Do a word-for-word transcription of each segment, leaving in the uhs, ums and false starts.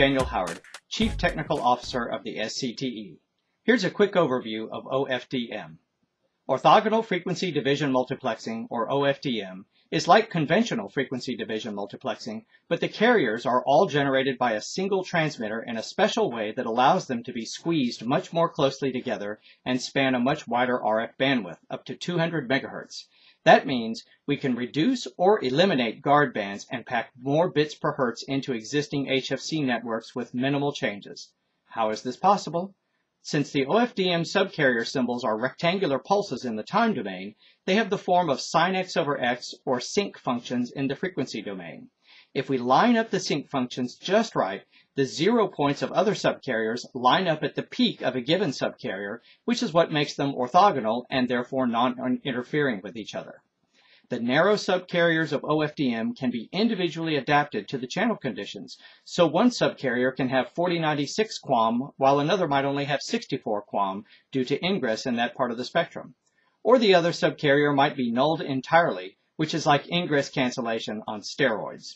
Daniel Howard, Chief Technical Officer of the S C T E. Here's a quick overview of O F D M. Orthogonal frequency division multiplexing, or O F D M, is like conventional frequency division multiplexing, but the carriers are all generated by a single transmitter in a special way that allows them to be squeezed much more closely together and span a much wider R F bandwidth, up to two hundred megahertz. That means we can reduce or eliminate guard bands and pack more bits per hertz into existing H F C networks with minimal changes. How is this possible? Since the O F D M subcarrier symbols are rectangular pulses in the time domain, they have the form of sine x over x or sync functions in the frequency domain. If we line up the sync functions just right, the zero points of other subcarriers line up at the peak of a given subcarrier, which is what makes them orthogonal and therefore non-interfering with each other. The narrow subcarriers of O F D M can be individually adapted to the channel conditions, so one subcarrier can have forty ninety-six QAM while another might only have sixty-four QAM due to ingress in that part of the spectrum. Or the other subcarrier might be nulled entirely, which is like ingress cancellation on steroids.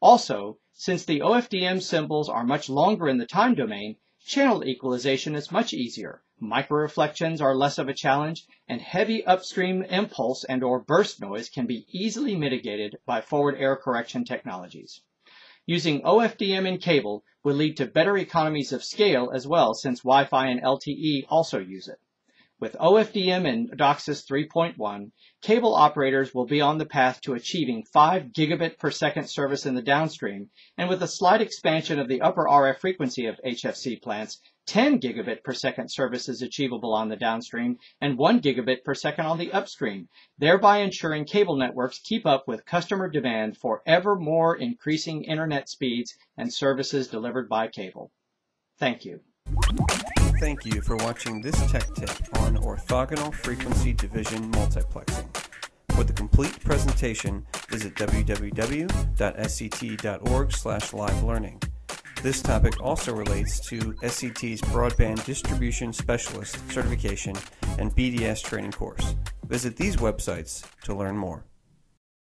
Also, since the O F D M symbols are much longer in the time domain, channel equalization is much easier. Microreflections are less of a challenge, and heavy upstream impulse and or burst noise can be easily mitigated by forward error correction technologies. Using O F D M in cable will lead to better economies of scale as well, since Wi-Fi and L T E also use it. With O F D M in DOCSIS three point one, cable operators will be on the path to achieving five gigabit per second service in the downstream, and with a slight expansion of the upper R F frequency of H F C plants, ten gigabit per second service is achievable on the downstream and one gigabit per second on the upstream, thereby ensuring cable networks keep up with customer demand for ever more increasing internet speeds and services delivered by cable. Thank you. Thank you for watching this Tech Tip on orthogonal frequency division multiplexing. For the complete presentation, visit w w w dot s c t e dot org slash live learning. This topic also relates to S C T E's Broadband Distribution Specialist Certification and B D S training course. Visit these websites to learn more.